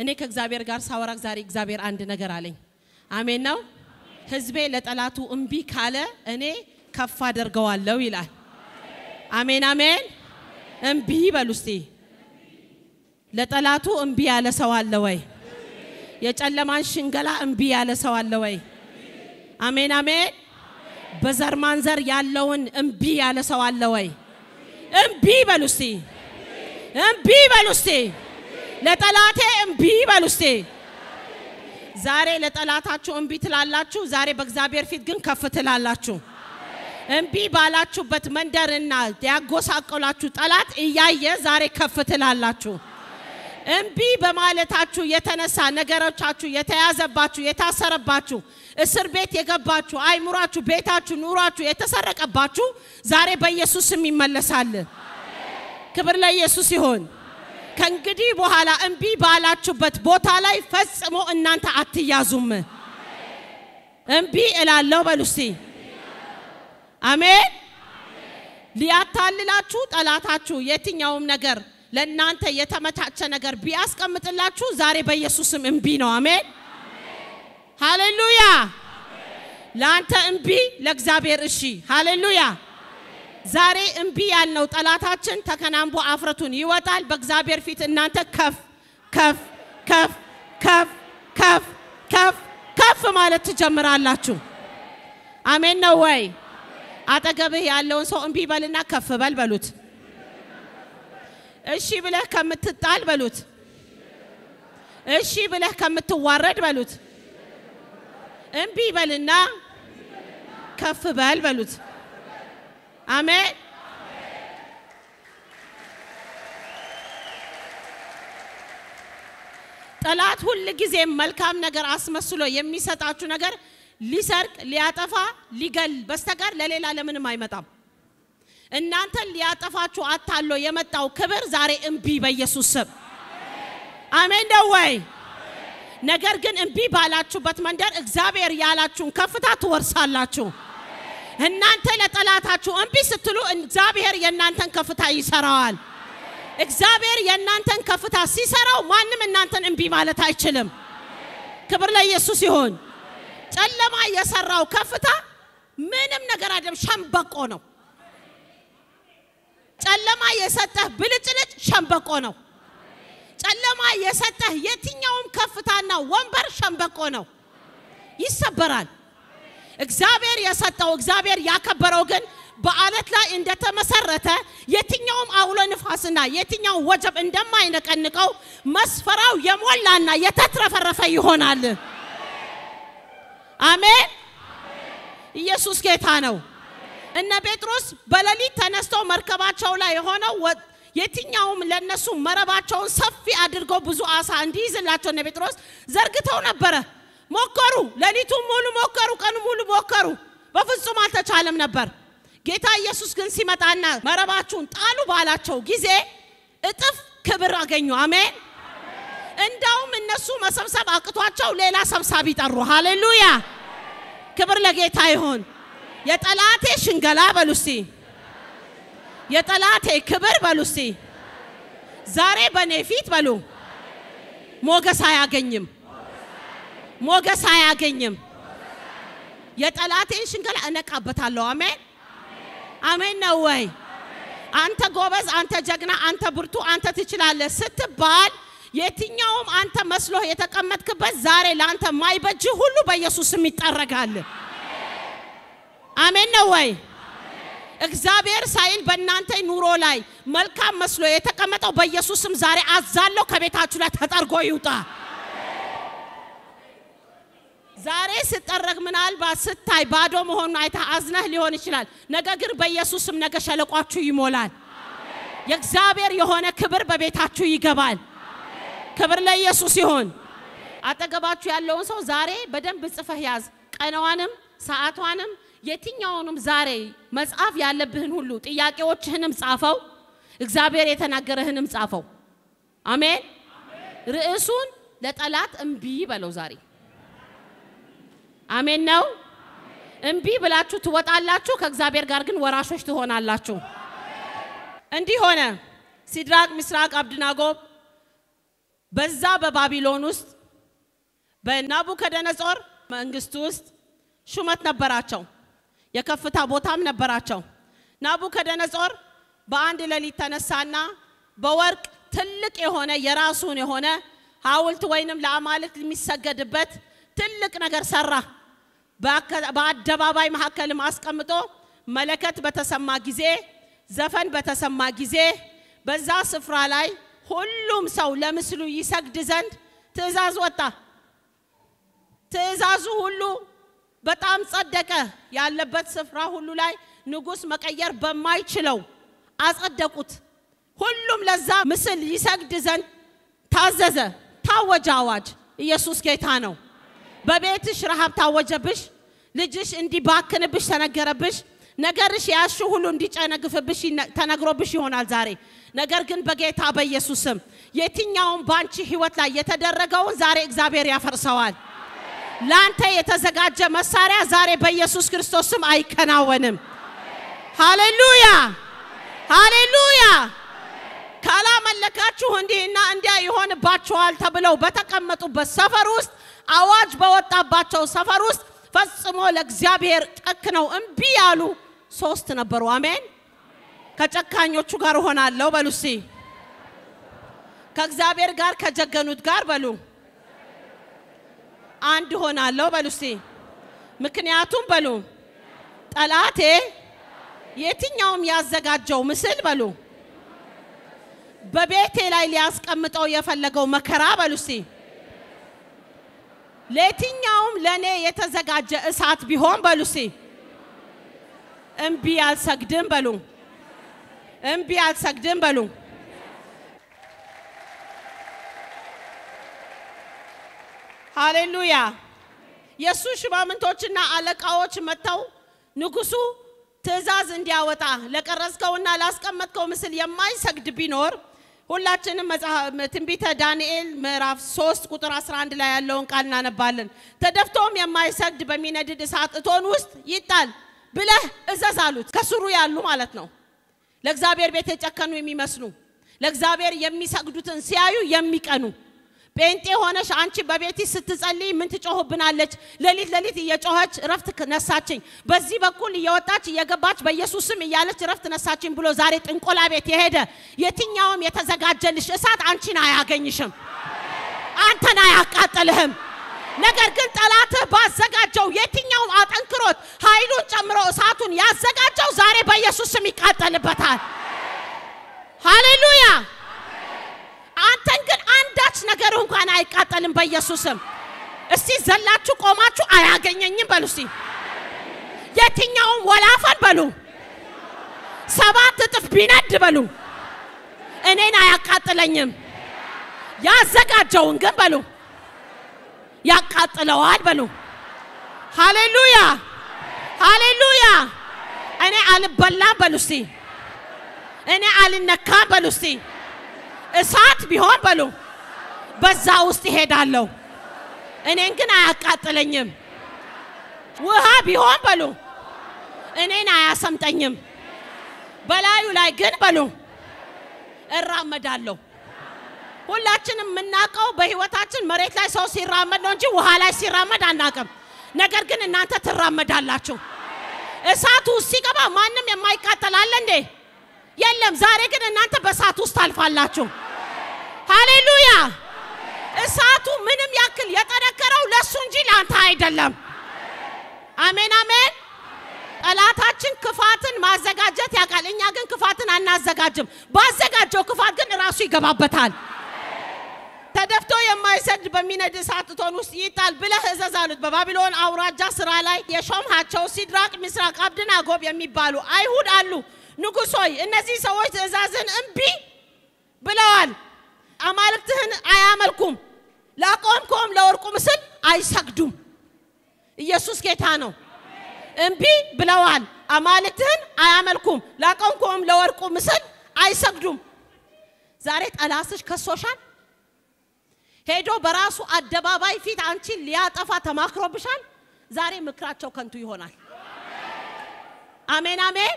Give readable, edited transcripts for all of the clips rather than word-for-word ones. أنك أخزابير قار سوارك زاري أخزابير عند نجارالين، آمين ناو، حزبي لتلاتو أمبي كله أني كفادر قوال لو يلا، آمين آمين، أمبي بالوستي، لتلاتو أمبي على سوال لوي، يجعل ما شنجلا أمبي على سوال لوي، آمين آمين، بزر منظر ياللون أمبي على سوال لوي، أمبي بالوستي، أمبي بالوستي. لطالات امبي بالوستي زاري لطالاتاچو امبي تلالاچو زاري بغزابير فيت گن كف تلالاچو امبي بالاچوبت مندرنا ياغوساقلاچو طالات ايايه زاري كف تلالاچو امبي بمالتاچو يتنسا نغروچاچو يتيازباچو يتاسرباچو اسر بيت يگباچو ايموراچو بيتاچو نوراچو يتسرقباچو زاري بيسوس يمملسال كبر لا يسوس يهون كنجدي بوهلا أمبي بالاتشو بتبوتالاي فسمو إن أنت عتيازم أمبي إلى الله بلوسي آمين لياتاللاتشو تلاتاتشو يتين يوم نجر لأن أنت يتمتعش نجر بياسك متلاتشو زاري بيسوسم أمبي نو آمين هاللويا لأنت أمبي لك زابير إشي هاللويا زاري أمبي النوت تلاتاتشن تكنام بو عفرتون يواتال بغزابير فيت إنانتا كف كف كف كف كف كف كف مالت تجمر اللاتشو آمين نووي أتقبه اللون سو أمبي بالنا كف بالبلوت إشي بله كم تتال بلوت إشي بله كم توارد بلوت أمبي بالنا كف بالبلوت آمين طلعت كل جزء ملكام نجار عاصم السلو يمي ستعطو نجار لسرق لياتفا لقل بس تجار لليل على من ما يمتام إن أنت لياتفا شو عطالو يمتاو كبر زاري أمبي بيسوس آمين دواي نجار جن أمبي بالاتشو بتمندر إخزابير يالاتشون كفتات ورسالاتشون هنانت لطلاتاتشو أمبي ستلو إخزابير ينانتن كفتا يسراوال إخزابير ينانتن كفتا سيسراو مانم إنانتن أمبي مالتا አይችልም كبر لا يسوس يهون ጨለማ የሰራው ከፍታ ምንም ነገር አይደለም ሸምበቆ ነው ጨለማ የሰጠህ ብልጭልጭ ሸምበቆ ነው ጨለማ የሰጠህ የትኛውም ከፍታና ወንበር ሸምበቆ ነው ይሰበራል እግዚአብሔር ያሳጣው እግዚአብሔር ያከበረው ግን በአለት ላይ እንደተመሰረተ የትኛውም አውሎ ንፋስና የትኛው ወጀብ እንደማይነቀንቀው መስፈራው የሞላና የተትረፈረፈ ይሆናል አሜን ኢየሱስ ጌታ ነው እና ጴጥሮስ በለሊት ተነስተው መርከባቸው ላይ ሆነው የትኛውም ለነሱ መረባቸውን ሰፊ አድርገው ብዙ አሳ እንዲይዝላቸው እና ጴጥሮስ ዘርግተው ነበር ሞከሩ ለሊቱ ሙሉ ሞከሩ ቀኑ ሙሉ ሞከሩ በፍጹም አልተቻለም ነበር ጌታ ኢየሱስ ግን ሲመጣና መረባቸውን ጣሉ ባላቸው ጊዜ እጥፍ ክብር አገኙ አሜን እንዳውም እነሱ መሰብሰብ አቅቷቸው ሌላ ሰብሳቢ ጠሩ ሃሌሉያ ክብር ለጌታ ይሁን የጠላቴ ሽንገላ በሉሲ የጠላቴ ክብር በሉሲ ዛሬ በኔፊት በሉ ሞገስ አያገኝም موجس هيا جنيم يتلاتين شنقل أنا كابت الله آمين آمين نوعي أنت جوبز أنت جغنا أنت برتو أنت تشلال ست بال يتين يوم أنت مسلو يتكمت كبز زاري لأنت ما يبجي هلو بيسوس مترقال آمين نوعي እግዚአብሔር ሳይል በእናንተ ኑሮ ላይ መልካም መስሎ የተቀመጠው በኢየሱስም ዛሬ አዛሎ ከቤታችሁ ላይ ተጠርጎ ይውጣ ዛሬ ስትጠረግ ምናልባት ስታይ ባዶ መሆኑን አይታ አዝነህ ሊሆን ይችላል ነገር ግን በኢየሱስም ነገ ሸለቋችሁ ይሞላል አሜን የእግዚአብሔር የሆነ ክብር በቤታችሁ ይገባል አሜን ክብር ለኢየሱስ ይሁን አጠገባችሁ ያለውን ሰው ዛሬ በደንብ ጽፈህ ያዝ ቀናዋንም ሰዓቷንም የትኛውንም ዛሬ መጻፍ ያለብህን ሁሉ ጥያቄዎችህንም ጻፈው እግዚአብሔር የተናገረህንም ጻፈው አሜን ርዕሱን ለጠላት እንቢ በለው ዛሬ አሜን ነው እንቢ ብላችሁ ትወጣላችሁ ከእግዚአብሔር ጋር ግን ወራሾች ትሆናላችሁ እንዲህ ሆነ ሲድራቅ ሚስራቅ አብድናጎ በዛ በባቢሎን ውስጥ በናቡከደነጾር መንግስት ውስጥ ሹመት ነበራቸው የከፍታ ቦታም ነበራቸው ናቡከደነጾር በአንድ ለሊት ተነሳና በወርቅ ትልቅ የሆነ የራሱን የሆነ ሐውልት ወይንም ለአማልክት የሚሰገድበት ትልቅ ነገር ሰራ በአደባባይ መሐከልም አስቀምጦ መለከት በተሰማ ጊዜ ዘፈን በተሰማ ጊዜ በዛ ስፍራ ላይ ሁሉም ሰው ለምስሉ ይሰግድ ዘንድ ትእዛዝ ወጣ ትእዛዙ ሁሉ በጣም ጸደቀ ያለበት ስፍራ ሁሉ ላይ ንጉስ መቀየር በማይችለው አጸደቁት ሁሉም ለዛ ምስል ይሰግድ ዘንድ ታዘዘ ታወጃዋጅ ኢየሱስ ጌታ ነው በቤትሽ ረሃብ ታወጀብሽ ልጅሽ እንዲባክንብሽ ተነገረብሽ ነገርሽ ያሹ ሁሉ እንዲጨነግፍብሽ ተነግሮብሽ ይሆናል ዛሬ ነገር ግን በጌታ በኢየሱስም የትኛውን ባንቺ ህይወት ላይ የተደረገው ዛሬ እግዚአብሔር ያፈርሰዋል ላንተ የተዘጋጀ መሳሪያ ዛሬ በኢየሱስ ክርስቶስም አይከናወንም ሃሌሉያ ሃሌሉያ ካላመለካችሁ እንዲህና እንዲያ ይሆንባችኋል ተብለው በተቀመጡበት ሰፈር ውስጥ አዋጅ በወጣባቸው ሰፈር ውስጥ ፈጽሞ ለእግዚአብሔር ጨክነው እንቢ ያሉ ሶስት ነበሩ አሜን ከጨካኞቹ ጋር ሆናለው በሉሲ ከእግዚአብሔር ጋር ከጀገኑት ጋር በሉ አንድ ሆናለው በሉሲ ምክንያቱም በሉ ጠላቴ የትኛውም ያዘጋጀው ምስል በሉ በቤቴ ላይ ሊያስቀምጠው የፈለገው መከራ በሉሲ ለትኛውም ለኔ የተዘጋጀ እሳት ቢሆን በሉሲ እንቢ አልሰግድም በሉ እንቢ አልሰግድም በሉ ሃሌሉያ ኢየሱስ ሽማምንቶችና አለቃዎች መጣው ንጉሱ ትእዛዝ እንዲያወጣ ለቀረስከውና ላስቀመጥከው ምስል የማይሰግድ ቢኖር ሁላችንም ትንቢተ ዳንኤል ምዕራፍ 3 ቁጥር 11 ላይ ያለውን ቃል እናነባለን ተደፍቶም የማይሰግድ በሚነድድ እሳት እቶን ውስጥ ይጣል ብለህ እዘዛሉት ከስሩ ያሉ ማለት ነው ለእግዚአብሔር ቤት የጨከኑ የሚመስሉ ለእግዚአብሔር የሚሰግዱትን ሲያዩ የሚቀኑ ጴንጤ ሆነሽ አንቺ በቤቲ ስትጸልይ ምን ትጮህብናለች ለሊት ለሊት እየጮኸች ረፍት ነሳችኝ በዚህ በኩል እየወጣች እየገባች በኢየሱስም እያለች ረፍት ነሳችኝ ብሎ ዛሬ ጥንቆላ ቤት የሄደ የትኛውም የተዘጋጀልሽ እሳት አንቺን አያገኝሽም አንተን አያቃጥልህም ነገር ግን ጠላት ባዘጋጀው የትኛውም አጠንክሮት ኃይሉን ጨምሮ እሳቱን ያዘጋጀው ዛሬ በኢየሱስም ይቃጠልበታል ሃሌሉያ አንተን ግን አንዳች ነገር እንኳን አይቃጠልም በኢየሱስም እስቲ ዘላችሁ ቆማችሁ አያገኘኝም በሉሲ የትኛውም ወላፈን በሉ ሰባት ጥፍ ቢነድ በሉ እኔን አያቃጥለኝም ያዘጋጀውን ግን በሉ ያቃጥለዋል በሉ ሃሌሉያ ሃሌሉያ እኔ አልበላም በሉሲ እኔ አልነካም በሉሲ እሳት ቢሆን በሉ በዛ ውስጥ ይሄዳለው እኔን ግን አያቃጥለኝም ውሃ ቢሆን በሉ እኔን አያሰምጠኝም በላዩ ላይ ግን በሉ እራመዳለው ሁላችንም እናቀው በህይወታችን መሬት ላይ ሰው ሲራመድ ነው እንጂ ውሃ ላይ ሲራመድ አናቀም ነገር ግን እናንተ ትራመዳላችሁ እሳቱ ሲገባ ማንም የማይቃጠል አለ እንዴ የለም ዛሬ ግን እናንተ በእሳት ውስጥ አልፋላችሁ ሃሌሉያ እሳቱ ምንም ያክል የተደረከረው ለሱ እንጂ ላንተ አይደለም አሜን አሜን ጠላታችን ክፋትን ማዘጋጀት ያቃል እኛ ግን ክፋትን አናዘጋጅም ባዘጋጀው ክፋት ግን ራሱ ይገባበታል ተደፍቶ የማይሰግድ በሚነድ እሳት እቶን ውስጥ ይጣል ብለህ እዘዛሉት በባቢሎን አውራጃ ስራ ላይ የሾምሃቸው ሲድራቅ ሚስራቅ አብድናጎ የሚባሉ አይሁድ አሉ ንጉስ ሆይ እነዚህ ሰዎች ትእዛዝን እንቢ ብለዋል አማልክትህን አያመልኩም ላቆምከውም ለወርቁ ቁምስል አይሰግዱም ኢየሱስ ጌታ ነው እንቢ ብለዋል አማልክትን አያመልኩም ላቀንኩም ለወርቁ ምስል አይሰግዱም ዛሬ ጠላስሽ ከሶሻል ሄዶ በራሱ አደባባይ ፊት አንቺ ሊያጠፋ ተማክሮብሻል ዛሬ ምክራቸው ከንቱ ይሆናል አሜን አሜን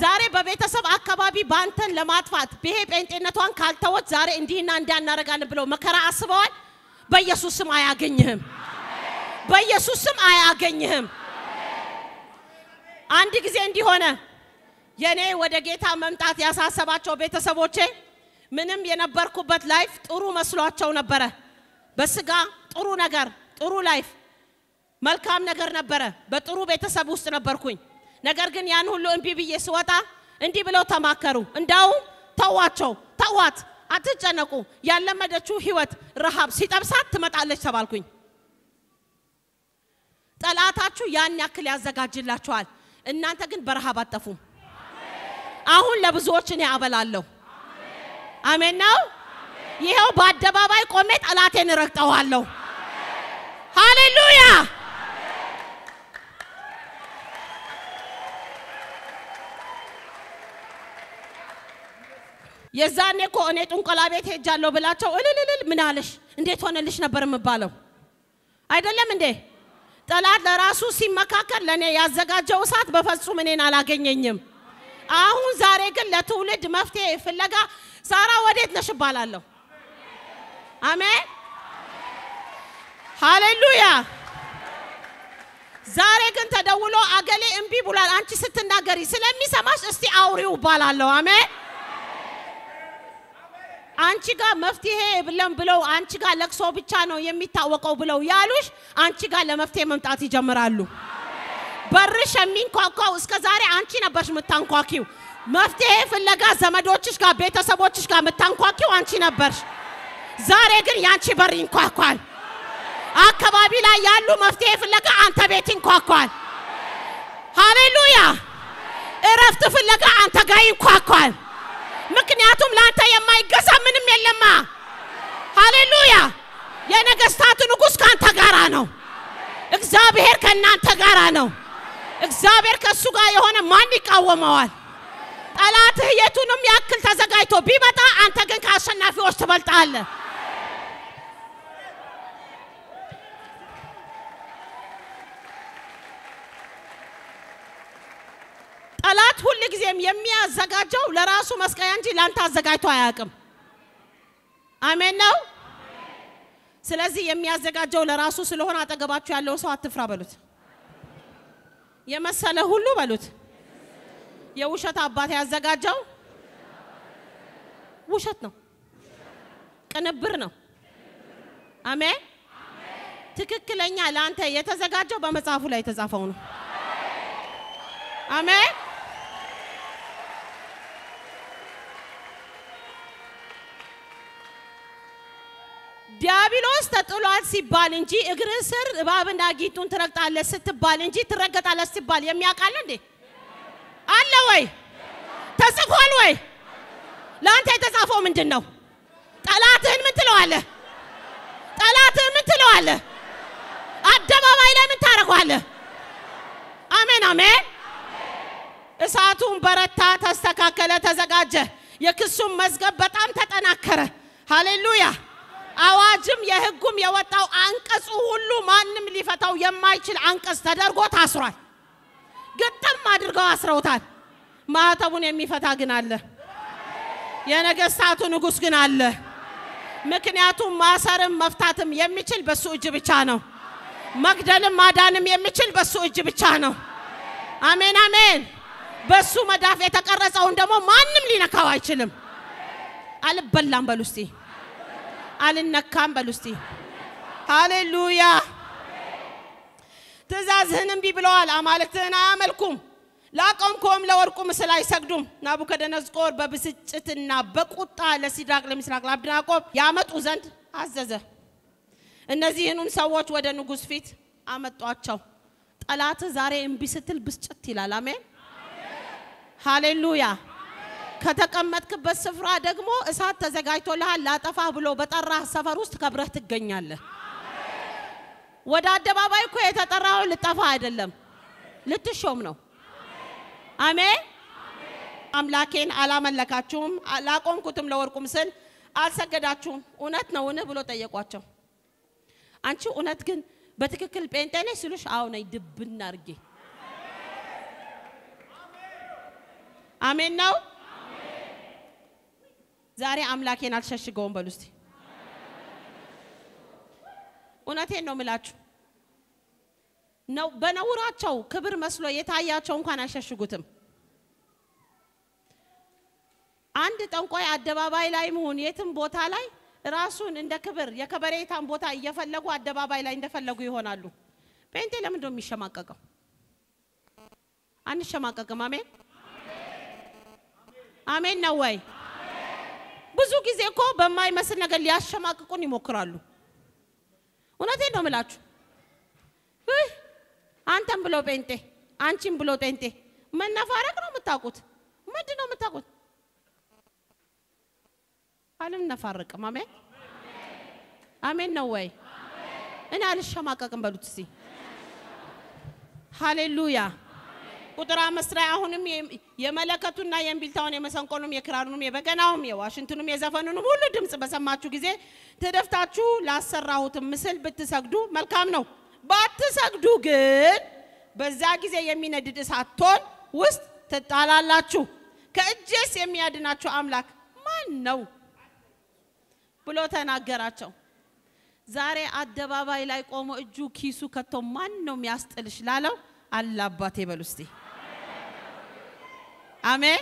ዛሬ በቤተሰብ አካባቢ ባንተን ለማጥፋት በሄ ጴንጤነቷን ካልተወት ዛሬ እንዲህና እንዲያናረጋል ብለው መከራ አስበዋል በኢየሱስ ስም አያገኝህም በኢየሱስ ስም አያገኝህም አንድ ጊዜ እንዲሆነ የኔ ወደ ጌታ መምጣት ያሳሰባቸው ቤተሰቦቼ ምንም የነበርኩበት ላይፍ ጥሩ መስሏቸው ነበር በስጋ ጥሩ ነገር ጥሩ ላይፍ መልካም ነገር ነበር በጥሩ ቤተሰብ ውስጥ ነበርኩኝ ነገር ግን ያን ሁሉ እንቢ ብዬ ስወጣ እንዲ ብለው ተማከሩ እንዳው ተዋቸው ተዋት አትጨነቁ ያለመደችው ህይወት ረሃብ ሲጠብሳት ትመጣለች ተባልኩኝ ጠላታችሁ ያን ያክል ያዘጋጅላችኋል እናንተ ግን በረሃብ አጠፉ አሁን ለብዙዎች እኔ አበላለሁ አሜን ነው ይሄው ባደባባይ ቆሜ ጠላቴን ረግጠዋለሁ ሃሌሉያ የዛኔ ቆኔ ጥንቆላ ቤት ሄጃለሁ ብላቸው እልልልል ምን አለሽ እንዴት ሆነልሽ ነበር መባለው አይደለም እንዴ ጠላት ለራሱ ሲመካከል ለኔ ያዘጋጀው ሰዓት በፈጹም እኔን አላገኘኝም አሁን ዛሬ ግን ለትውልድ መፍትሄ ፍለጋ ሳራ ወዴት ነሽ ባላለሁ አሜን ሃሌሉያ ዛሬ ግን ተደውሎ አገሌ እንቢ ብሏል አንቺ ስትናገሪ ስለሚሰማሽ እስቲ አውሪው ባላለሁ አሜን አንቺ ጋር መፍትሄ ብለም ብለው አንቺ ጋር ለክሶ ብቻ ነው የሚታወቀው ብለው ያሉሽ አንቺ ጋር ለመፍትሄ መምጣት ይጀምራሉ በርሽ የሚንኳኳው እስከ ዛሬ አንቺ ነበርሽ ምታንኳኪው መፍትሄ ፍለጋ ዘመዶችሽ ጋር ቤተሰቦችሽ ጋር ምታንኳኪው አንቺ ነበርሽ ዛሬ ግን ያንቺ በር ይንኳኳል አከባቢ ላይ ያሉ መፍትሄ ፍለጋ አንተ ቤት ይንኳኳል ሃሌሉያ እረፍት ፍለጋ አንተ ጋር ይንኳኳል ምክንያቱም ላንተ የማይገዛ ምንም የለማ ሃሌሉያ የነገስታቱ ንጉስ ካንተ ጋራ ነው እግዚአብሔር ከናንተ ጋራ ነው እግዚአብሔር ከሱ ጋር የሆነ ማን ይቃወመዋል ጠላትህ የቱንም ያክል ተዘጋጅቶ ቢመጣ አንተ ግን ከአሸናፊዎች ትበልጣለህ ጠላት ሁሉ ጊዜም የሚያዘጋጀው ለራሱ መስቀያ እንጂ ላንተ አዘጋጅቶ አያቅም አሜን ነው ስለዚህ የሚያዘጋጀው ለራሱ ስለሆነ አጠገባችሁ ያለው ሰው አትፍራ በሉት የመሰለ ሁሉ በሉት የውሸት አባት ያዘጋጀው ውሸት ነው ቅንብር ነው አሜን ትክክለኛ ላንተ የተዘጋጀው በመጽሐፉ ላይ የተጻፈው ነው አሜን ዲያብሎስ ተጥሏል ሲባል እንጂ እግር ስር እባብና ጊጡን ትረግጣለህ ስትባል እንጂ ትረግጣለህ ሲባል የሚያቃል እንዴ አለ ወይ ተጽፏል ወይ ላንተ የተጻፈው ምንድነው ጠላትህን ምን ትለዋለህ ጠላትህን ምን ትለዋለህ አደባባይ ላይ ምን ታረጋለህ አሜን አሜን እሳቱን በረታ ተስተካከለ ተዘጋጀ የክሱም መዝገብ በጣም ተጠናከረ ሃሌሉያ አዋጅም የህጉም የወጣው አንቀጹ ሁሉ ማንም ሊፈታው የማይችል አንቀጽ ተደርጎ ታስሯል ግጥም አድርገው አስረውታል ማህተቡን የሚፈታ ግን አለ የነገስታቱ ንጉስ ግን አለ ምክንያቱም ማሰርም መፍታትም የሚችል በሱ እጅ ብቻ ነው መግደልም ማዳንም የሚችል በሱ እጅ ብቻ ነው አሜን አሜን በሱ መዳፍ የተቀረጸውን ደሞ ማንም ሊነካው አይችልም አልበላም በሉስቲ አልነካም በሉስቲ ሃሌሉያ ተዛዝህንም ቢብለዋል አማልክትን አያመልኩም ላቀንኩም ለወርቁ ምስል አይሰግዱም ናቡከደነፆር በብስጭትና በቁጣ ለሲድራቅ ለሚስራቅ ለአብድናቆብ ያመጡ ዘንድ አዘዘ እነዚህንም ሰዎች ወደ ንጉስ ፊት አመጧቸው ጠላት ዛሬ እንቢ ስትል ብስጭት ይላል አሜን ሃሌሉያ ከተቀመጥክበት ስፍራ ደግሞ እሳት ተዘጋጅቶልሃል ላጠፋህ ብሎ በጠራህ ሰፈር ውስጥ ከብረህ ትገኛለህ وداد باباي كويت أتراهو للتفاعل دلهم للتشومنو آمين أملاكين على من لكاتهم لكم كتم لوركم سل ألسجداتهم ونتنا ونبلو تيجواتهم أنتوا ونتكن بتككل بينتنا سلوش عاونا يدب النارجي آمين ناو زاري أملاكين ألشش قوم بلوستي وناتين نوملاتشو نو بنوراتشو كبر مسلو يتعياتشو مكان أششو قتم عند تونكوي عدباباي لاي مهون يتم بوتا لاي راسون عند كبر يا كبر يتم بوتا يفلقو عدباباي لاي عند فلقو يهونالو بنتي لما دوم مشماككم أنا شماككم آمين آمين نوعي بزوجي زيكو بماي مسنا قال لي أشماككوني مكرالو وناتين نوملاتشو أنتم بلو بنتي أنتم بلو بنتي من نفارك نوم تاكوت ما دي نوم تاكوت ألم نفارك مامي آمين نوعي أنا على الشماكة كم بلوتسي هاليلويا قدرة مسرعة هونم يملكتون نايم بيلتاون يمسون كونم يكرارونم يبكناهم يواشنتونم يزافنونم هولو دمس بس ما تشوكيزه تدفتاتشو لاسر راوتم مثل بتساعدو مالكامنو بتساعدو جد بزاجيزه يمين ديدس هاتون وست تتعلالاتشو كأجس يمين ديناتشو أملاك ما نو بلوتنا جراتشو زاري أدبابا إلى قومو إجو كيسو كتومان نوم يستلش لالو الله باتي بلوستي آمين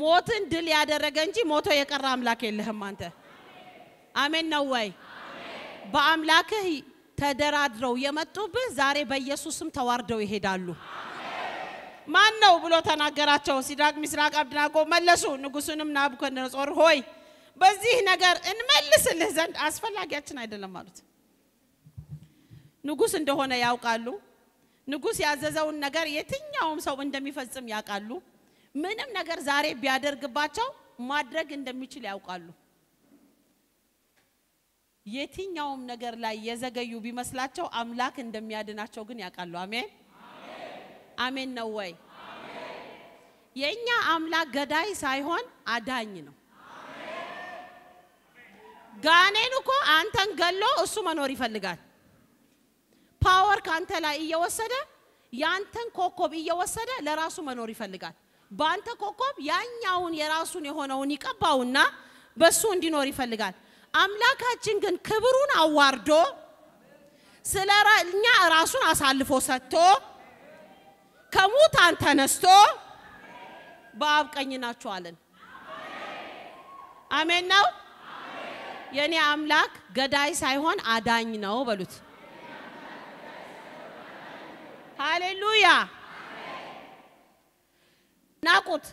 موتن دليل هذا رجنجي موتو يكرام لك اللهم مانته آمين نوعي بأملاك هي تدراد رو يمتوب زاري بيسوسم تواردوي هدالو ما نو بلوتنا جراتشو سيدراك مسراك أبدنا قوم ملسو نقصونم نابك الناس أور هوي بزيه نجار إن ملص اللزند أسفل لا جاتنا إذا لما رد نقصن ده هنا ياو قالو نقص يعززون نجار يتين يوم سو عندما يفزم يا قالو منهم نجار زاري بيادر قباچو ما درج عندما يشيل ياو قالو يتين يوم نجار لا يزعج يوبي مسلاتو أملاك عندما يادنا شوقن يا قالو آمين آمين نوعي ينيا أملاك غداي سايهون أدانينو غاني نوكو أنتن غلو أسوما نوري فلغان باور كانتلا إيا وسادة يانتن كوكوب إيا وسادة لراسو منوري فلغان بانتا كوكوب يانيون يراسون يهونوني كباونا بسون دي نوري فلغان أملاكا جنغن كبرون أواردو سلارا نيا راسون أسالفو ستو كموت أنتنستو باب كنينا شوالن آمين نو يعني أملاك قداي سايهون آدانينا وبلوت هاليلويا ناقوت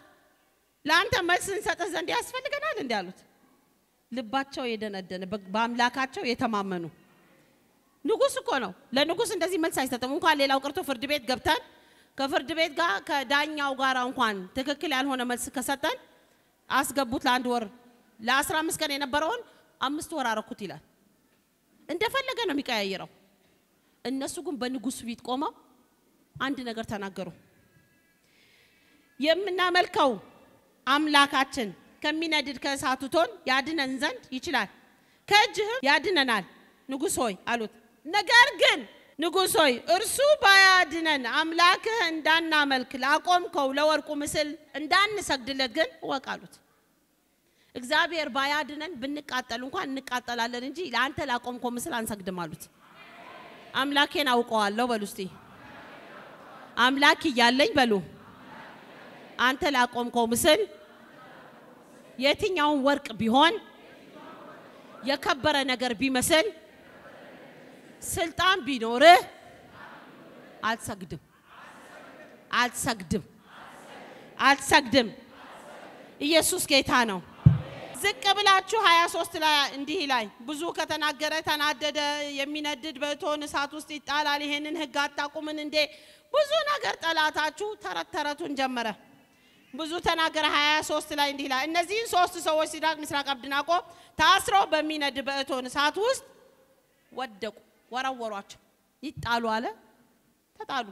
لانتا مسن ستزن دي أسفل لغنالن ديالوت لباتشو يدن أدن بأملاكاتشو يتمامنو نقوسو كونو لنقوس اندازي مل سايستم ونقوان ليلاو كرتو فرد بيت قبتان كفرد بيت كدانيا وغارا ونقوان تككل الهون مل سكستان أسقبوت لاندور لأسرى مسكن ينبرون أمستورا ركوتيلا. إن دفعنا كنا مكايرو. الناس يقوم بنجوس فيت كوما عندنا قرتنا قرو. يمنا ملكو أملاكاتن كمينا دير كساتوتون يادنا نزند يشلال كجه يادنا نال نجوسوي علوت نجارجن نجوسوي أرسو بيادنا أملاك عندنا ملك لاقوم كولوركم مثل عندنا سجدلتجن وقالوت. እግዚአብሔር ባያድነን ብንቃጠል እንኳን ንቃጠላለን እንጂ ላንተ ላቆምከው መስል አንሰግድም አሉት አምላኬን አውቀዋለሁ በሉ እስቲ አምላክ ይያለኝ በሉ አንተ ላቆምከው መስል የትኛው ወርቅ ቢሆን የከበረ ነገር ቢመስል ስልጣን ቢኖር አልሰግድም አልሰግድም አልሰግድም ኢየሱስ ጌታ ነው ዝቅ ብላችሁ 23 ላይ እንዲህ ላይ ብዙ ከተናገረ ተናደደ የሚነድድ በእቶን እሳት ውስጥ ይጣላል ይሄንን ህግ አጣቁምን እንዴ ብዙ ነገር ጠላታችሁ ተረት ተረቱን ጀመረ ብዙ ተናገረ 23 ላይ እንዲህ ላይ እነዚህን ሶስት ሰዎች ሲድራቅ ሚስራቅ አብድናቆ ታስረው በሚነድ በእቶን እሳት ውስጥ ወደቁ ورا وراچ يتالو على تتالو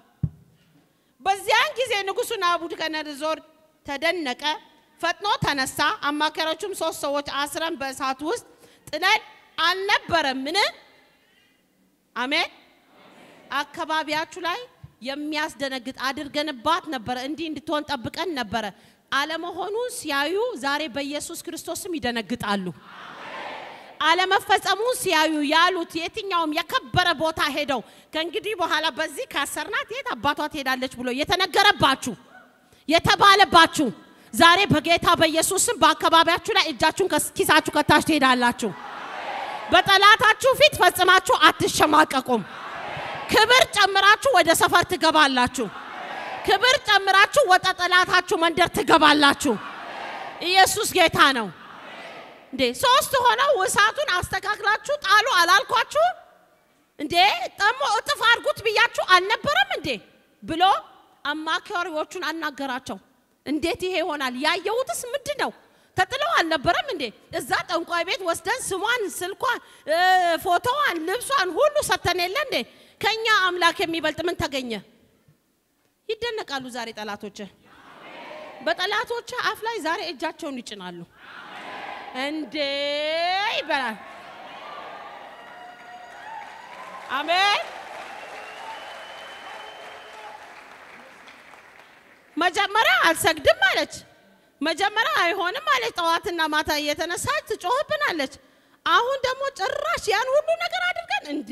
بزيان كيزي نغسو نابود كن رزور تدنقه فتنو تنسا اماكراچوم ሶስት ሰዎች አስረን በእሳት ውስጥ ጥለን አልነበረም ምን አሜን አከባቢያችሁ ላይ የሚያስደነግጥ አድርገንባት ነበር እንዲህ እንድትሆን ጠብቀን ነበር አለመሆኑን ሲያዩ ዛሬ በኢየሱስ ክርስቶስም ይደነግጣሉ አለመፈጸሙ ሲያዩ ያሉት የትኛውም የከበረ ቦታ ሄደው ከእንግዲህ በኋላ በዚህ ካሰርናት የት አባቷ ትሄዳለች ብሎ የተነገረባችሁ የተባለባችሁ ዛሬ በጌታ በኢየሱስም በአከባቢያችሁ ላይ እጃችሁን ከኪሳችሁ ከታች ትሄዳላችሁ በጠላታችሁ ፊት ፈጽማችሁ አትሸማቀቁም ክብር ጨምራችሁ ወደ ሰፈር ትገባላችሁ ክብር ጨምራችሁ ወደ ጠላታችሁ መንደር ትገባላችሁ ኢየሱስ ጌታ ነው እንዴ ሶስት ሆነው እሳቱን አስተካክላችሁ ጣሉ አላልኳችሁ እንዴ ጠሞ እጥፍ አርጉት ብያችሁ አልነበረም እንዴ ብሎ አማካሪዎቹን አናገራቸው እንዴት ይሄ ይሆናል ያየውትስ ምንድነው ተጥለው አልነበረም እንዴ እዛ ጠንቋይ ቤት ወስደን ስሟን ስልኳን ፎቶዋን ልብሷን ሁሉ ሰተነለ እንዴ ከኛ አምላክ የሚበልጥ ምን ተገኘ ይደነቃሉ ዛሬ ጠላቶች በጠላቶች አፍ ላይ ዛሬ እጃቸውን ይጭናሉ እንዴ ይበላ አሜን መጀመሪያ አልሰግድም አለች መጀመሪያ አይሆንም አለች ጧትና ማታ እየተነሳች ጮህብናለች አሁን ደግሞ ጭራሽ ያን ሁሉ ነገር አድርገን እንዴ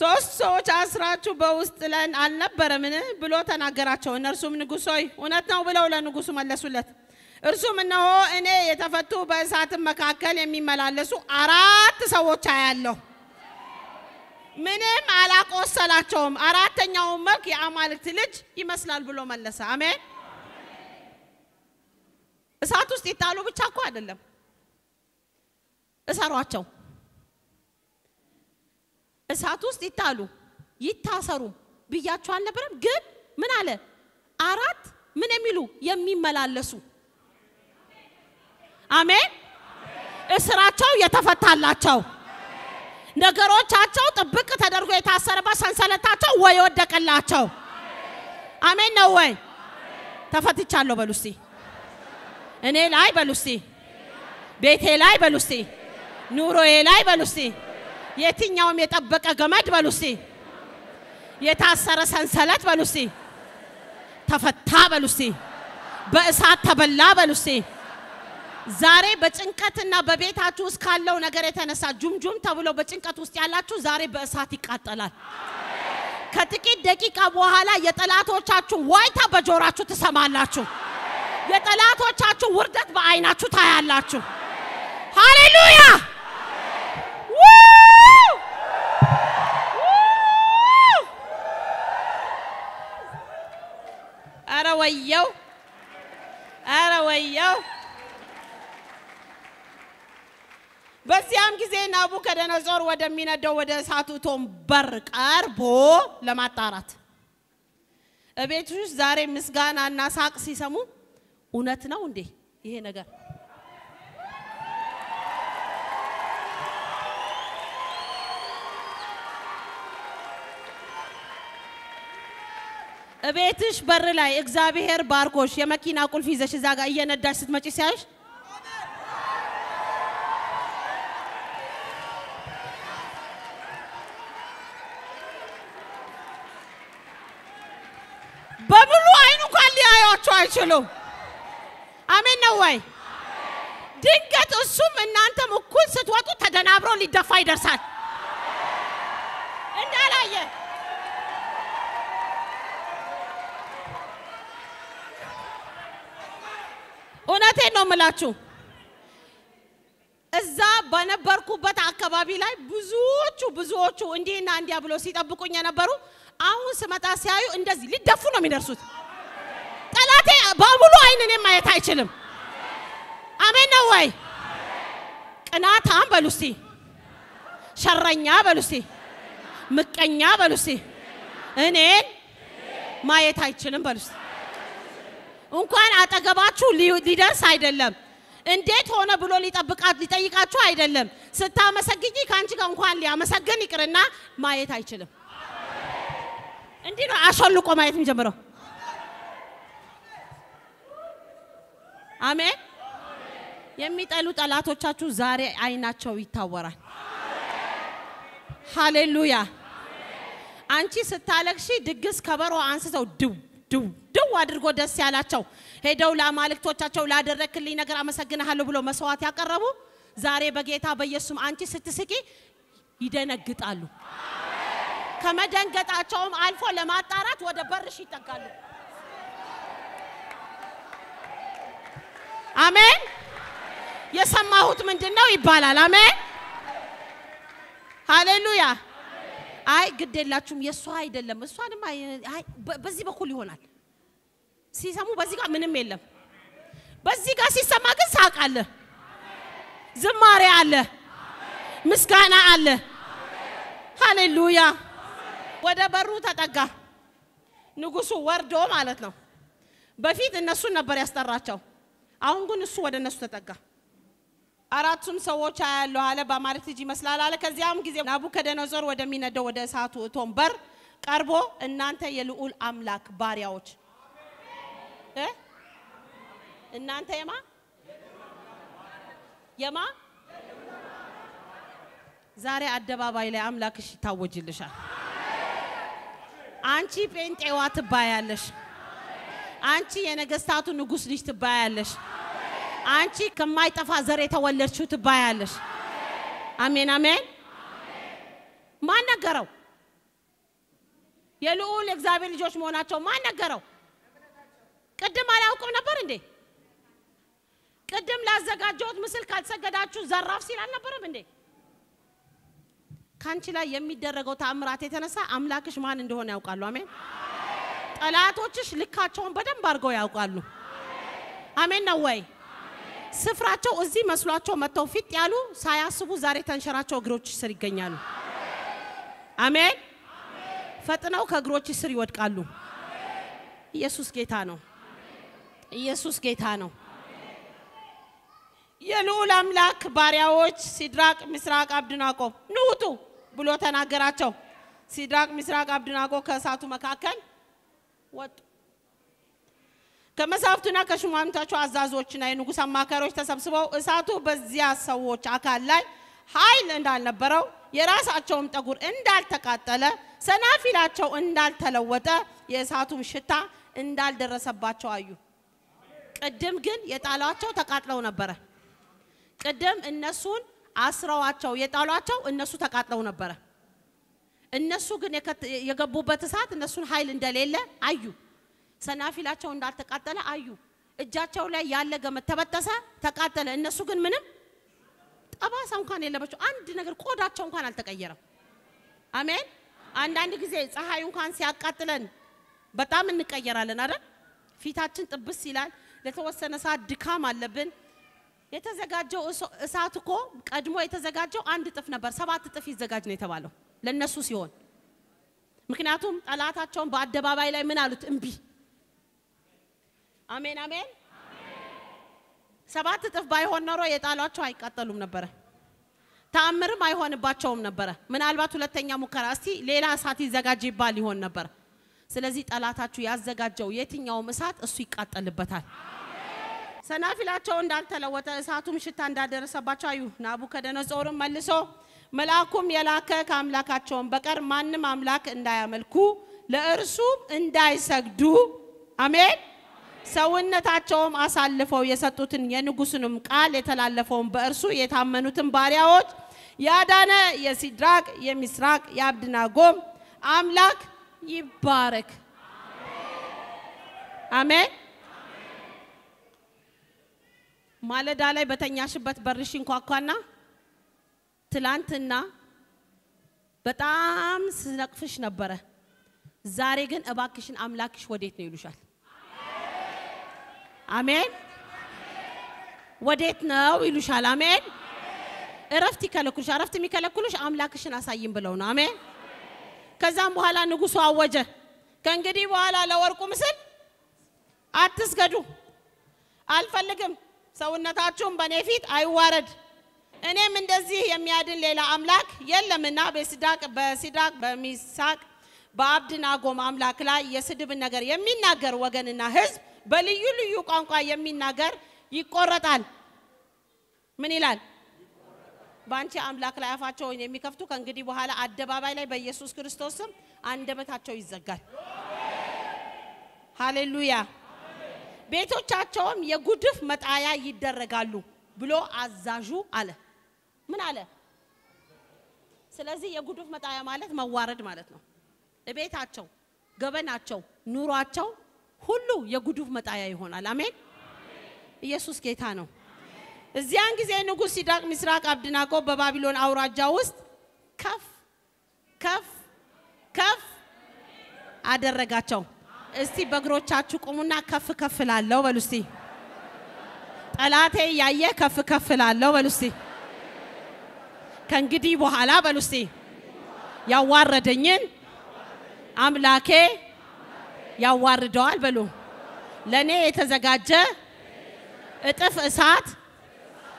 ሶስት ሰዎች አስራችሁ በውስጥ ለን አልነበረምን ብሎ ተናገራቸው እነርሱም ንጉሥ ሆይ እውነት ነው ብለው ለንጉሡ መለሱለት እርሱም እነሆ እኔ የተፈቱ በእሳት መካከል የሚመላለሱ አራት ሰዎች አያለሁ ምንም አላቆሰላቸውም አራተኛው መልክ የአማልክት ልጅ ይመስላል ብሎ መለሰ አሜን እሳት ውስጥ ይጣሉ ብቻ እኮ አይደለም እሳሯቸው እሳት ውስጥ ይጣሉ ይታሰሩ ብያቸው አልነበረም ግን ምን አለ አራት ምን የሚሉ የሚመላለሱ አሜን እስራቸው የተፈታላቸው ነገሮቻቸው ጥብቅ ተደርጎ የታሰረባቸው ሰንሰለታቸው ወይ ወደቀላቸው አሜን ነው ወይ ተፈትቻለሁ በሉሲ እኔ ላይ በሉሲ ቤቴ ላይ በሉሲ ኑሮዬ ላይ በሉሲ የትኛውም የጠበቀ ገመድ በሉሲ የታሰረ ሰንሰለት በሉሲ ተፈታ በሉሲ በእሳት ተበላ በሉሲ ዛሬ በጭንቀትና በቤታችሁ ውስጥ ካለው ነገር የተነሳ ጁምጁም ተብሎ በጭንቀት ውስጥ ያላችሁ ዛሬ በእሳት ይቃጠላል ከጥቂት ደቂቃ በኋላ የጠላቶቻችሁ ዋይታ በጆራችሁ ትሰማላችሁ የጠላቶቻችሁ ውርደት በአይናችሁ ታያላችሁ ሃሌሉያ አረወየው በዚያም ጊዜ ናቡከደነጾር ወደሚነደው ወደ እሳቱ ቶምበር ቀርቦ ለማጣራት እቤቱስ ዛሬ ምስጋናና ሳቅ ሲሰሙ እውነት ነው እንዴ ይሄ ነገር እቤትሽ በር ላይ እግዚአብሔር ባርኮሽ የመኪና ቁልፍ ይዘሽ እዛ ጋር እየነዳሽ ስትመጪ ሲያይሽ በብሉ አይኑ ቃል ያያችሁ አይችልም አሜን ነው ወይ ድንገት እሱም እናንተም እኩል ስትወጡ ተደናብሮ ሊደፋ ይደርሳል እንዳላየ እውነቴ ነው ምላችሁ እዛ በነበርኩበት አከባቢ ላይ ብዙዎቹ እንዲና እንዲያ ብሎ ሲጠብቁኝ ነበሩ አሁን ስመጣ ሲያዩ እንደዚህ ሊደፉ ነው የሚደርሱት ጠላቴ ባሙሉ አይነኔ ማየት አይችልም አሜን ነው ወይ ቅናታም በሉሲ ሸረኛ በሉሲ ምቀኛ በሉሲ እኔ ማየት አይችልም በሉሲ እንኳን አጠገባችሁ ሊደርስ አይደለም እንዴት ሆነ ብሎ ሊጠብቃት ሊጠይቃችሁ አይደለም ስታመሰግጂ ካንቺ ጋር እንኳን ሊያመሰግን ይቅርና ማየት አይችልም እንዴ ነው አሻልቆ ማየት የሚጀምረው አሜን የሚጠሉ ጠላቶቻችሁ ዛሬ አይናቸው ይታወራል ሃሌሉያ አንቺ ስታለክሺ ድግስ ከበሮ አንስተው ድው ድው ድው አድርጎ ደስ ያላቸው ሄደው ለማልክቶቻቸው ላደረክልኝ ነገር አመሰግናለሁ ብሎ መስዋዕት ያቀረቡ ዛሬ በጌታ በኢየሱስ አንቺ ስትስቂ ይደነግጣሉ ከመደንገጣቸውም አልፎ ለማጣራት ወደ በርሽ ይጠጋሉ አሜን የሰማሁት ምንድነው ይባላል አሜን ሃሌሉያ አይ ግዴላችሁም የሷ አይደለም እሷንም አይ በዚህ በኩል ይሆናል ሲሰሙ በዚህ ጋር ምንም የለም በዚህ ጋር ሲሰማ ግን ሳቅ አለ ዝማሬ አለ ምስጋና አለ ሃሌሉያ ወደ በሩ ተጠጋ ንጉሱ ወርዶ ማለት ነው በፊት እነሱ ነበር ያስጠራቸው አሁን ግን እሱ ወደ እነሱ ተጠጋ አራቱም ሰዎች ያለው አለ በማርክ ልጅ ይመስላል አለ ከዚያም ጊዜ ናቡከደነጾር ወደሚነደው ወደ እሳቱ ቶምበር ቀርቦ እናንተ የልዑል አምላክ ባሪያዎች እናንተ የማ ዛሬ አደባባይ ላይ አምላክሽ ታወጅልሻል አንቺ ጴንጤዋ ትባያለሽ አንቺ የነገስታቱ ንጉስ ልጅ ትባያለሽ አንቺ ከማይጠፋ ዘር የተወለድሽው ትባያለሽ አሜን አሜን ማን ነገረው የልዑል እግዚአብሔር ልጆች መሆናቸው ማን ነገረው ቀደም አላውቅም ነበር እንዴ ቀደም ላዘጋጀሁት ምስል ካልሰገዳችሁ ዘራፍ ሲል አልነበረም እንዴ ካንቺ ላይ የሚደረገው ተአምራት የተነሳ አምላክሽ ማን እንደሆነ ያውቃሉ አሜን ጠላቶችሽ ልካቸውን በደንብ አድርገው ያውቃሉ አሜን ነው ወይ ስፍራቸው እዚህ መስሏቸው መተው ፍጥ ያሉ ሳያስቡ ዛሬ ተንሸራቸው እግሮች ስር ይገኛሉ አሜን ፈጥነው ከእግሮች ስር ይወድቃሉ ኢየሱስ ጌታ ነው ኢየሱስ ጌታ ነው የልዑል አምላክ ባሪያዎች ሲድራቅ ሚስራቅ አብድናቆ ንውጡ ብሎ ተናገራቸው ሲድራቅ ሚስራቅ አብድናቆ ከእሳቱ መካከል ወጡ ከመሳፍቱና ከሹማምታቸው አዛዞችና የንጉስ አማካሪዎች ተሰብስበው እሳቱ በዚያ ሰዎች አካል ላይ ኃይል እንዳልነበረው የራሳቸውም ጠጉር እንዳልተቃጠለ ሰናፊላቸው እንዳልተለወጠ የእሳቱም ሽታ እንዳልደረሰባቸው አዩ ቀደም ግን የጣላቸው ተቃጥለው ነበር ቀደም እነሱን አስራዋቸው የጣላቸው እነሱ ተቃጥለው ነበር እነሱ ግን የገቡበት ሰዓት እነሱን ኃይል እንደሌለ አዩ ሰናፊላቸው እንዳልተቃጠለ አዩ እጃቸው ላይ ያለ ገመት ተበጠሰ ተቃጠለ እነሱ ግን ምንም ጠባሳ እንኳን የለበቸው አንድ ነገር ቆዳቸው እንኳን አልተቀየረም አሜን አንድ አንድ ጊዜ ፀሐይ እንኳን ሲያቃጥለን በጣም እንቀየራለን አይደል ፊታችን ጥብስ ይላል ለተወሰነ ሰዓት ድካም አለብን የተዘጋጀው እሳትኮ ቀድሞ የተዘጋጀው አንድ ጥፍ ነበር 7 ጥፍ ይዘጋጅ ነው የተባለው ለነሱ ሲሆን ምክንያቱም ጠላታቸውን በአደባባይ ላይ ምን አሉት እንቢ አሜን አሜን 7 ጥፍ ባይሆን ኖሮ የጣሏቸው አይቃጠሉም ነበር ታምርም አይሆንባቸውም ነበር ምናልባት ሁለተኛ ሙከራ እስቲ ሌላ እሳት ይዘጋጅ ይባል ይሆን ነበር ስለዚህ ጠላታችሁ ያዘጋጀው የትኛው እሳት እሱ ይቃጠልበታል ሰናፊላቸው እንዳልተለወጠ እሳቱም ሽታ እንዳደረሰባቸው አዩ ናቡከደነጾርም መልሶ መልአኩም የላከ ከአምላካቸውም በቀር ማንም አምላክ እንዳያመልኩ ለእርሱም እንዳይሰግዱ አሜን ሰውነታቸውም አሳልፈው የሰጡትን የንጉስንም ቃል የተላለፈውን በእርሱ የታመኑትን ባሪያዎች ያዳነ የሲድራቅ የሚስራቅ ያብድናጎ አምላክ ይባረክ አሜን ማለዳ ላይ በተኛሽበት በርሽ እንኳኳና ትላንትና በጣም ስነቅፍሽ ነበር ዛሬ ግን እባክሽን አምላክሽ ወዴት ነው ይሉሻል አሜን ወዴት ነው ይሉሻል አሜን እረፍት ይከለኩልሽ እረፍት የሚከለኩልሽ አምላክሽን አሳይም ብለው ነው አሜን ከዛም በኋላ ንጉሱ አወጀ ከእንግዲህ በኋላ ለወርቁ ምስል Artists gadu. Alfaligum. So natachum benefit. I worried. And I mean the zee yamiadin leila amlak. Yella mena be sidak be misak. Baabdin agom amlak la yesidib nagar yamin nagar wagan na his. Bali yulu yuk anka yamin nagar yikoratan. Menilal. Banchi amlak la afacho yemi kaftu kangidi bohala adababa ilay be Jesus Christosum andebetacho izagar. Hallelujah. Beto chachom ye guduf mataya yiderregalu. Bulo azaju ale. Min ale? Selezi ye guduf mataya malet mawared malet no. Ebetacho, gabenacho, nuracho, hulu ye guduf mataya yihon. Amen. Jesus ketano. Ziangi zenugu sidak misrak abdinako babylon aura jawust kaf aderregacho. Esti bagro chachu komuna kaf kafela law walusi. Alate yaye kaf kafela law walusi. Kangidi bohala walusi. Ya wardenyen amlake ya wardo albalu. Lene etazagaja etaf esat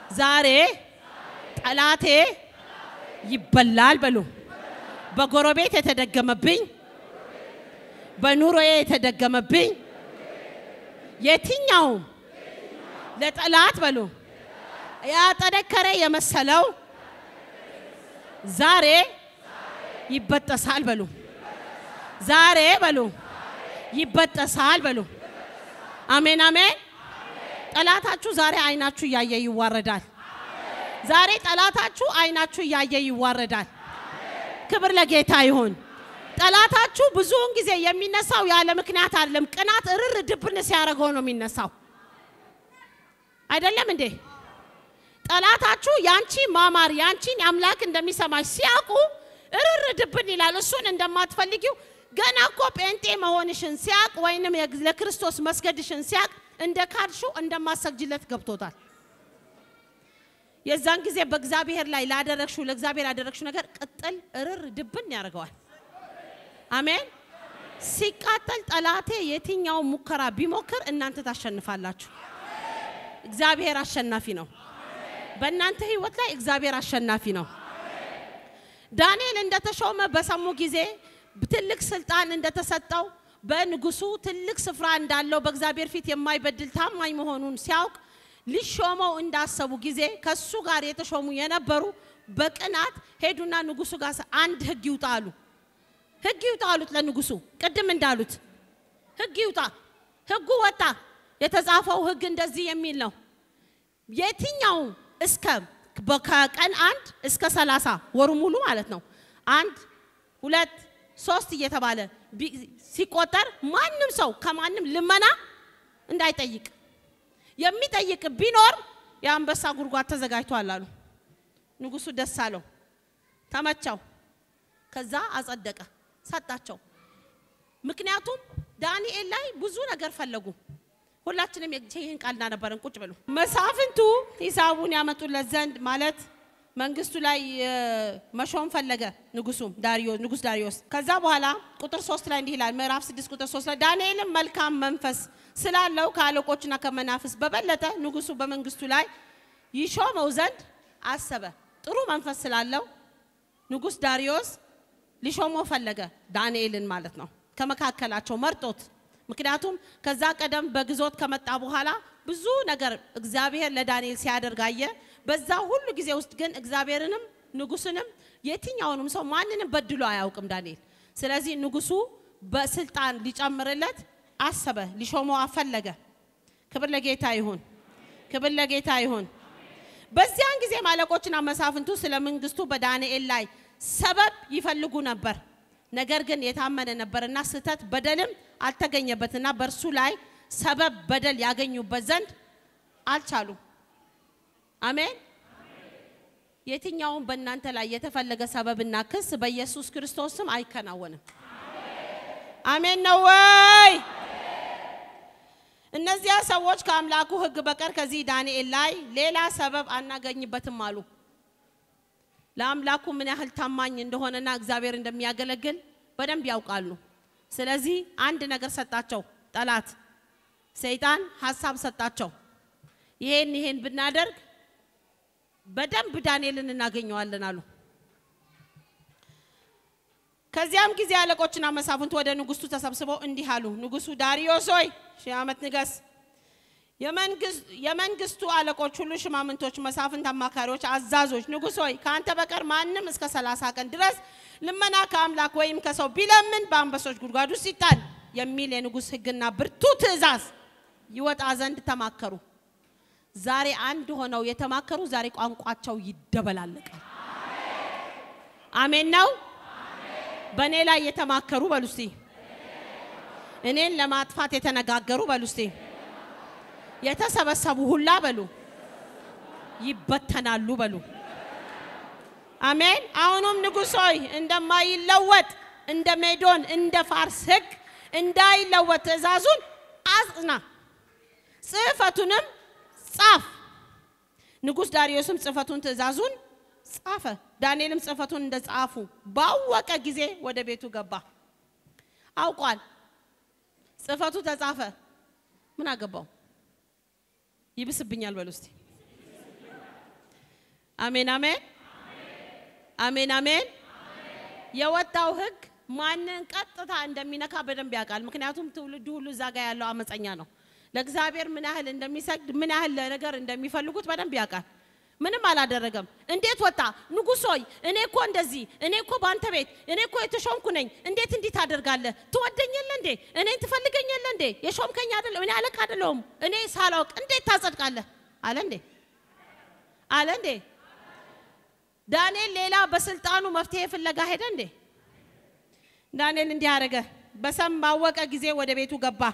zare alate yiballa albalu. Bagorobet etadgamabin. بنوري تدقم بين يتنياو لتقلعت بلو يا تذكري يا مسلو زاري يبتسال بلو زاري بلو يبتسال بلو آمين آمين تقلعتاتشو زاري عيناتشو يا يواردال زاري تقلعتاتشو عيناتشو يا يواردال كبر لقيتها يهون Alatachu buzungi ze yamina saw ya lemknat alem kanat err dipne siaragono minna saw. Idellem inde. Alatachu yanchi mamar yanchi amlak indemisamay siaku err dipni lalosun indematfaligiu gana kop ente mahonishin siak wainem le Christos maskedishin siak indekarshu indemasakjilet gabtotal. Yezangi ze bagzabihir la iladerekshu lagzabihir aderekshu nagar qatal err dipni yaragawan. Amen. Sikatal talate yetinyao mukara bimokar enante tashannafallachu. Egzabiher ashannafi no. Benante hiwat la egzabiher ashannafi no. Daniel indatashoma besamu gize btillik sultan indatasataw benugusu tillik sifra indallo beegzabiher fit yemaybedil tamay mehonun siawq lishomaw indasabu gize kessu gar yetashomu yeneberu beqnat heduna nugusu gas and hig yutalu. هجي وطالوت لنقصو قدم من دالوت هجي وطا هجو وطا يتزعفوا هج ندزي يمين له يتنياو اسكب بكاك أنت اسك سلاسة ورمولو مالتنا أنت ولد صوصي يتباله بسيكوتر ما نمسو كمان لمنا نداي تيجيك يمي تيجيك بينور يام بس أقرقات زعايتوا الله نقصو دسالو تمتشوا كذا أصدقه ساتاتشو مكنياتهم داني إلاي بزونا غرفة لقو ولا تنم يجيهن قالنا نبرن كتبلو مسافن تو يساوون يا متول الزند مالت منقص لاي مشون فلقة نقصهم داريوس نقص داريوس كذا بحالا كتر صوص لاين دي هلال مراف سدس كتر صوص لا داني إلهم ملكام منفس سلا لو كالو كوتشنا كمنافس ببلته نقصوا بمنقص لاي يشوا موزند عسبة ترو منفس سلا لو نقص داريوس ليش هم مفلجة دانيال مالتنا كما كاكل عشوا مرتوت مكناتهم كذاك أدم بجزوت كم تابوها لا بزو نجر إجزابيه لدانيال سيادر جاية بس ذا هو اللي جزء وستجن إجزابيرنم نجوسنم يتين يعنون مسوا ما نن بدلوا عياكم دانيال سلازي نجوسو بسلطان ليش أمرلت عصبة ليش هم مفلجة كبر لقيت هون بس يعني جزء مالكوتشنا مسافن توصل من جستو بدانيال لاي سبب يفلقون نبر نجارجن يتعمد نبر الناس تات بدلهم عالتجن يبتنا برسولاي سبب بدل يعجن يبزند عالشالو آمين يتين يوم بنان تلا يتفلق سبب الناقص بيسوس كريستوسم أيكن أونا آمين نواي الناس يا سوّج كاملاكو هج بكر كزيداني إلاي ليلا سبب أن جن يبتم مالو لام لاكم من أهل تمانين دهونا نعزابير عندما يعلقل بدم بياو قالوا سلازي عندنا قرصة تاچو تلات سيدان حساب ستاتشو يهن يهن بنادر بدم بداني لنا ناقينيو علنا لو كزيام كزي على كوتشنا مسافون تودا نقصو تسابسبو اندي حالو نقصو داريوسوي شامت نقص يمن قصو على كوتشلو شمامن توش مسافون تام مكاروش عزازوش نقصوي كان تبكر ما نمس كسلاسا كان درس لما ناكام لاكويم كسو بلا من بام بسوش غرقادو سيتان يميل نقص هجنا برتوت زاز يوت عزند تماكرو زاري عنده هنا ويتماكرو زاري قانق عتشو يدبل عليك آمين ناو بنيلا يتماكرو بالوسي إنين لما أطفات يتناجعرو بالوسي يتسب السبوه لا بالو يبتنا لو بالو آمين أونم نقصوي عندما يلوت عندما يدون عند فارسك عندما يلوت زازون أزنا صفتنم صاف نقص داريوسم صفتن تزازون صافة دانيلم صفتن دزعافو باوك أجزء ودبيتو جبا أو قال صفتو تزعافة من أجبا يبس بنيال بالوستي آمين آمين آمين آمين يا وتوهج ما ننقطع عندما نكابرن بياقال مكنياتهم تولدوا لزاجي الله أمس أنيانو لكزابير من أهل عندما يسجد من أهل نجار عندما يفلقوت بدن بياقال من ما لا درجم عندما توتا نقصوي إنكو عندزي إنكو بانتبت إنكو يتشوم كنين عندما تندي تادر قال له تودني يلندي إنك تفلقني يلندي يشوم كني هذا لون على كذا لوم إنك سالوك عندما تازد قال له علندي علندي دانيال ليلا بسلطانو مفتيه في اللقاء هندي دانيال عندي هرجع بسام باوك أجزاء وده بيتو جبا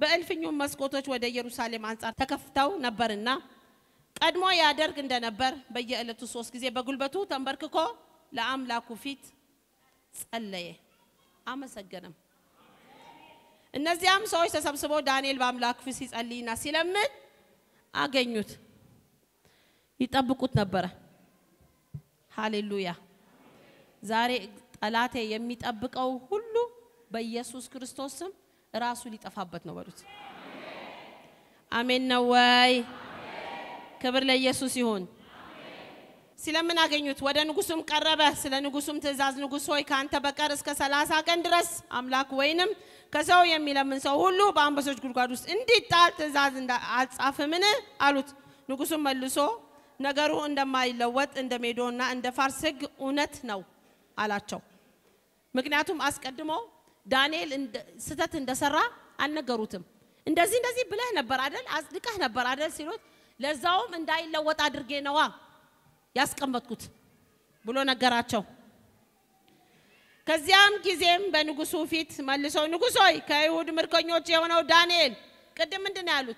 بألف يوم مسكوتش وده يروساليم عنصر تكفتاو نبرنا قدمو يادر كندا نبر بيجي إلى تصوص كذي بقول بتو تنبرككو لعام لاكوفيت الله عم سجنم الناس يوم سويت سبسبو دانيال بعم لاكوفيت الله ناس يلمن أجنيت يتابكوت نبره هاليلويا زاري ألاته يميت أبك أو هلو بيسوس كريستوسم راسولي تفحبت نبروت آمين نواي كبر ليسوس يهون سلام من أجنيت ودا نقسم قربة سلام نقسم تزاز نقسوي كان تبكرس كسلاسة كندرس أملاك وينم كساو يميل من سو هلو بام بسوج كرقاروس إندي تال تزاز إندا عطف منه علوت نقسم ملسو نگارو اندام ایلوت اندام ایدونا اند فارسگ اونت نو علاشو مکناتم اسکدمو دانیل اند ستات اند سرّا آن نگاروتم اند زین بله نبرادل از دکه نبرادل سیروت لزوم اند ایلوت آدرگی نوا یاسکم باتکت بلو نگاراشو کزیم کزیم به نگوسوفیت مالشون نگوسای کایود مرکانیوچی و ناو دانیل کدام اند نالوت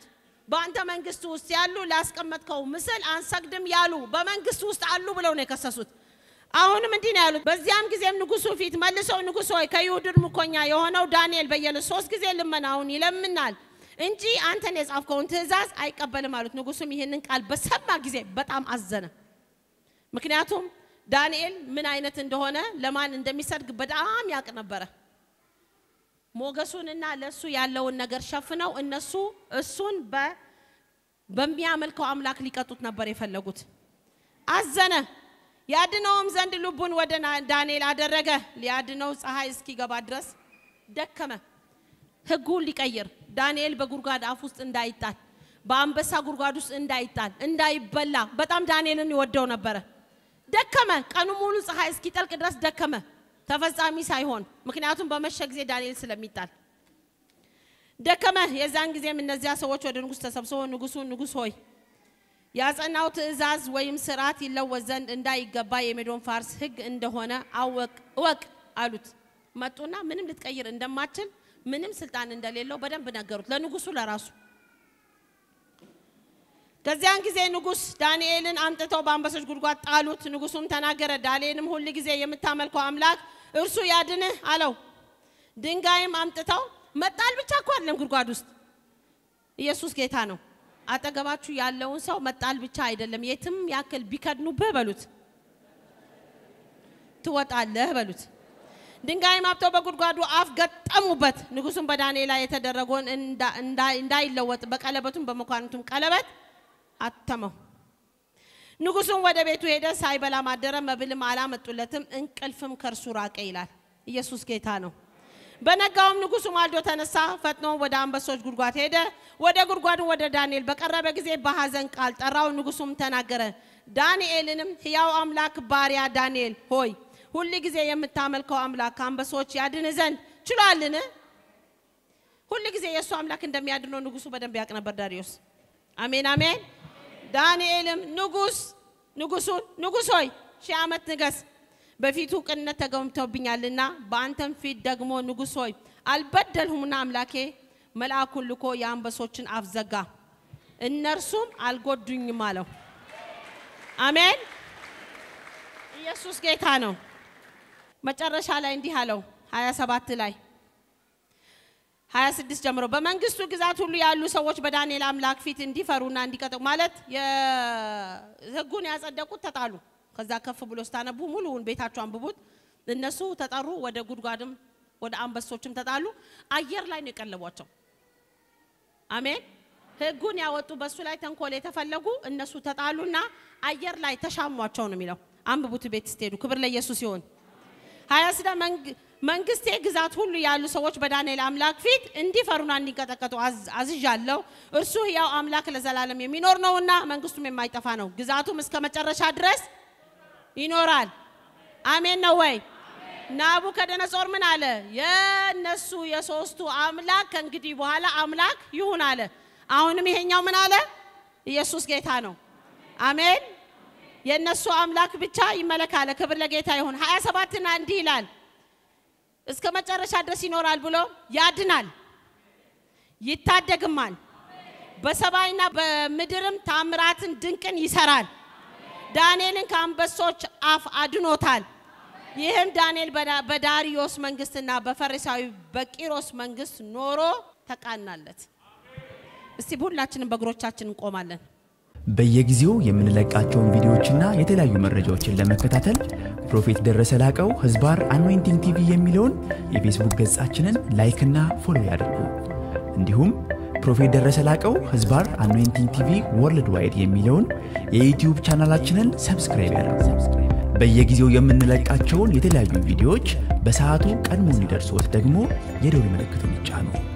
بانت من قسوس يالو لاسكمت كو مثل أن سقدم يالو بمن قسوس تعلو بلونك السسود أهون من دين يالو بس يوم كزيم نقصو فيت مالسو نقصوي كيودر مكونيا يهونا ودانيال بيجلو سوس كزيم لما ناوني لما نال إنتي أنت نز أفكون تزاز أي قبل مالوت نقصو مهنن قال بس هم ما كزيم بتعم عزنا مكنياتهم دانيال من عينة دهونا لما عندما يسرق بدعم ياكن برا موجسون إن على السو يالله النجار شافنا وإن السو السون بميعمل كأملاك لكتوت نبري فلقوت عزنا يادناهم زند لبون ودنا دانيال هذا الرجع ليادناهم سهايس كي جبادرس دكما هقول لك أير دانيال بجورجاد أفوس إندايتان بام بس هجورجادوس إندايتان إنداي بلا بتأم دانيال نودون نبرة دكما كانوا مولو سهايس كي تلك درس دكما تفزامي سايهون مكناتهم بمشى جزء دانيال سلاميتال دكما يزان جزء من نزيا سوتش ودن قصة سبسون نقصون نقصوي يزان أوت إزاز ويمسراتي لو وزن إنداي جباي مدون فارس هج إندهونا أوك أوك علوت ما تونا منهم لتكير إندم ماتل منهم سلطان إندليل لو بدن بنجروت لا نقصو لراسو كزيان كزي نقص دانيال إن أنت توبان بس جرقات علوت نقصهم تناجر دالين مهول كزي يمتعمل كأملاك ارسو يادنه علو دينغايم أنت تو متال بتشاكوان لهم جرقات دوست يسوع كيتانو أتجمع شو يالله إنسان متال بتشايد لهم يتم يأكل بيكاد نوبه بالوت توت الله بالوت دنگای ما بتو بگو قادو آفگت آموبت نگوسم بدن ایلایت درگون اندای لوت بکالبتون بمکانتون کالبت اتمام نگوسم وده به تو هدر سایبلا مادر مبلم علامت ولتم انکلفم کرسوراک ایلار یسوس کیتانو بنگام نگوسم آل دو تنسا فتنو ودام بسوج گرگات هدر وده گرگادو وده دانیل بکارب بگذی بهازن کالت راو نگوسم تناگره دانیلیم هیاو املاک باریا دانیل هوی هولی گزیم متعامل که املاک هم بسوچی آدن زن چلال نه هولی گزیم سو املاک اندمی آدنو نگوسو بدن بیاک نبرداریوس آمین آمین دانیلیم نگوسوی شامت نگس بفیتو کن نتگم تو بینالنا بانتم فید دگمو نگوسوی البدل هم ناملاکه ملاکل کو یام بسوچن افزگا النرسوم الگو دنی مالو آمین یسوس گیتانو مچارش حالا اندی حالو هایا سبات لای هایا سدیس جمرو به منگستو گذاشته لیالو سوچ بدانی الاملاک فیت اندی فرون اندی کتک مالت یا هرگونه از ادکو تطالو خزاک فبلوستان بومولون بیت هاتوان بود النسو تطارو و دگرگادم و دامبسوچم تطالو آیر لاین کلا واتم آمین هرگونه آواتو بسولای تنکوله تفلگو النسو تطالو نه آیر لای تشام واتونو میلو آمب بوده بیت استیرو کبر لی یسوسیون هایا سیدا منگسته گذاشته لیالو سوچ بدانی الاملاک فیت اندی فرونانی کتک تو از جالو ارسوی او املاک لزالالمی مینور نونا منگستو میمای تفانو گذاشته مسکم چرش ادرس اینورال آمین نوای نابو کردن سر مناله یه نسوی یسوستو املاک کنگدی بحالا املاک یوناله آهنمی هنیاو مناله یسوس گیتانو آمین یه نسو املاک بیچای ملکاله کبر لگیتای هون هایا سبات ناندیلال اسکم چرش ادرسی نورال بلو یادنال یتادگمان بسبای نب مدرم تامراتن دنکن یسرال دانیلن کام بسوچ آف آدنوتال یهم دانیل بداریوس منگست ناب فرسای بکیروس منگست نورو تکانالت استی بود لاتن بگروش لاتن کومالن به یکیزیو یه من لگ آچون ویدیو چننا یه تلاعی مرچو چللا مکتاتل پروفیت در رسالک او هزبار Anointing TV یه میلیون یه فیسبوک گز آچنن لایک نن فولویار کو اندیم پروفیت در رسالک او هزبار Anointing TV ورلد واید یه میلیون یه یوتیوب چنل آچنن سابسکرایبر به یکیزیو یه من لگ آچون یه تلاعی ویدیوچ به ساعتو کن مونیدر سوت دگمو یه روی مرکتونی چانو